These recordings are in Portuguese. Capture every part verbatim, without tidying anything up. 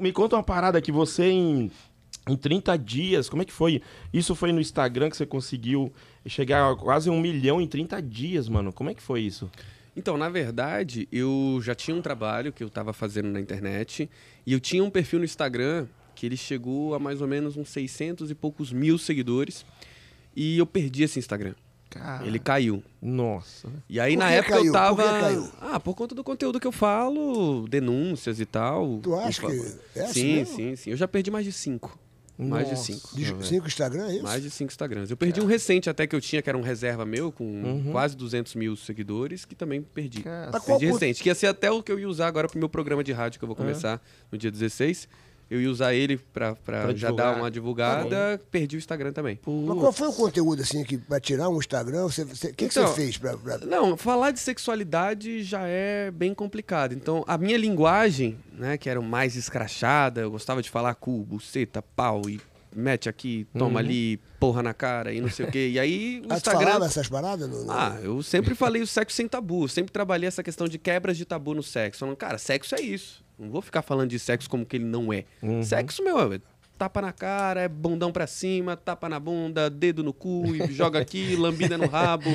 Me conta uma parada que você em, em trinta dias, como é que foi? Isso foi no Instagram que você conseguiu chegar a quase um milhão em trinta dias, mano. Como é que foi isso? Então, na verdade, eu já tinha um trabalho que eu tava fazendo na internet e eu tinha um perfil no Instagram que ele chegou a mais ou menos uns seiscentos e poucos mil seguidores e eu perdi esse Instagram. Cara, ele caiu. Nossa. E aí, na época, caiu? eu tava... Por que caiu? Ah, por conta do conteúdo que eu falo, denúncias e tal. Tu acha que é assim Sim, mesmo? sim, sim. Eu já perdi mais de cinco. Nossa. Mais de cinco. De cinco Instagram, é isso? Mais de cinco Instagrams. Eu perdi Cara. um recente até que eu tinha, que era um reserva meu, com uhum. quase duzentos mil seguidores, que também perdi. Cara, perdi qual... recente. Que ia ser até o que eu ia usar agora pro meu programa de rádio, que eu vou começar uhum. no dia dezesseis. Eu ia usar ele pra, pra, pra já divulgar. dar uma divulgada, tá perdi o Instagram também. Puts. Mas qual foi o conteúdo, assim, que, pra tirar um Instagram? O você, você, que, então, que você fez pra, pra... Não, falar de sexualidade já é bem complicado. Então, a minha linguagem, né, que era mais escrachada, eu gostava de falar cu, buceta, pau e mete aqui, toma uhum. ali, porra na cara e não sei o quê. E aí o ah, Instagram... Tu falava essas paradas? No, no... Ah, eu sempre falei o sexo sem tabu. Sempre trabalhei essa questão de quebras de tabu no sexo. Falando, cara, sexo é isso. Não vou ficar falando de sexo como que ele não é. Uhum. Sexo, meu, é tapa na cara, é bundão pra cima, tapa na bunda, dedo no cu, e joga aqui, lambida no rabo,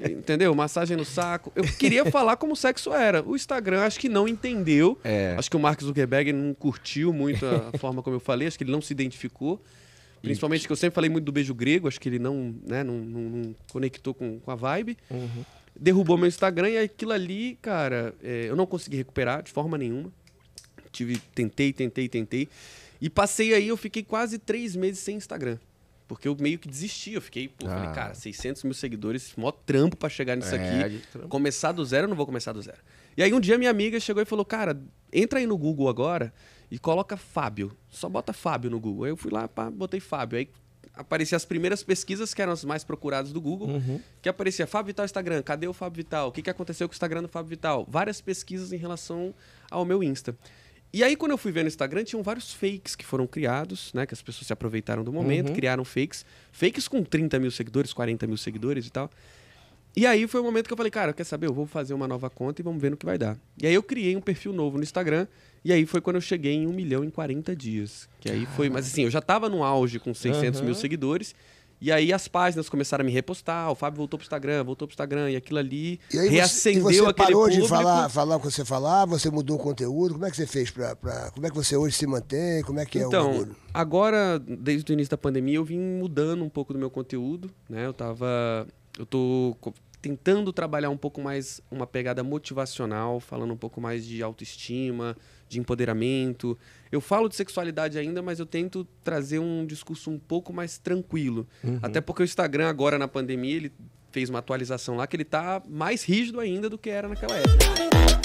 entendeu? Massagem no saco. Eu queria falar como sexo era. O Instagram acho que não entendeu. É. Acho que o Marcos Zuckerberg não curtiu muito a forma como eu falei, acho que ele não se identificou. Principalmente Ixi. que eu sempre falei muito do beijo grego, acho que ele não, né, não, não, não conectou com, com a vibe. Uhum. Derrubou meu Instagram e aquilo ali, cara, é, eu não consegui recuperar de forma nenhuma. Tive, tentei, tentei, tentei. E passei aí, eu fiquei quase três meses sem Instagram. Porque eu meio que desisti. Eu fiquei, pô, ah. falei, cara, seiscentos mil seguidores, mó trampo pra chegar nisso é, aqui. Começar do zero, eu não vou começar do zero. E aí um dia minha amiga chegou e falou, cara, entra aí no Google agora e coloca Fábio. Só bota Fábio no Google. Aí eu fui lá, pá, botei Fábio. Aí apareciam as primeiras pesquisas, que eram as mais procuradas do Google, uhum. que aparecia Fábio Vital Instagram, cadê o Fábio Vital? O que, que aconteceu com o Instagram do Fábio Vital? Várias pesquisas em relação ao meu Insta. E aí, quando eu fui ver no Instagram, tinham vários fakes que foram criados, né? Que as pessoas se aproveitaram do momento, uhum. criaram fakes. Fakes com trinta mil seguidores, quarenta mil seguidores e tal. E aí foi o momento que eu falei, cara, quer saber? Eu vou fazer uma nova conta e vamos ver no que vai dar. E aí eu criei um perfil novo no Instagram. E aí foi quando eu cheguei em um milhão em quarenta dias. Que aí foi... Mas assim, eu já tava no auge com seiscentos mil seguidores. E aí as páginas começaram a me repostar. O Fábio voltou pro Instagram, voltou pro Instagram. E aquilo ali e aí reacendeu você, e você aquele público. Você parou de falar, falar o que você falava? Você mudou o conteúdo? Como é que você fez pra... pra como é que você hoje se mantém? Como é que é então, o Então, agora, desde o início da pandemia, eu vim mudando um pouco do meu conteúdo, né? Eu tava... Eu tô... tentando trabalhar um pouco mais uma pegada motivacional, falando um pouco mais de autoestima, de empoderamento. Eu falo de sexualidade ainda, mas eu tento trazer um discurso um pouco mais tranquilo. Uhum. Até porque o Instagram agora na pandemia, ele fez uma atualização lá que ele tá mais rígido ainda do que era naquela época.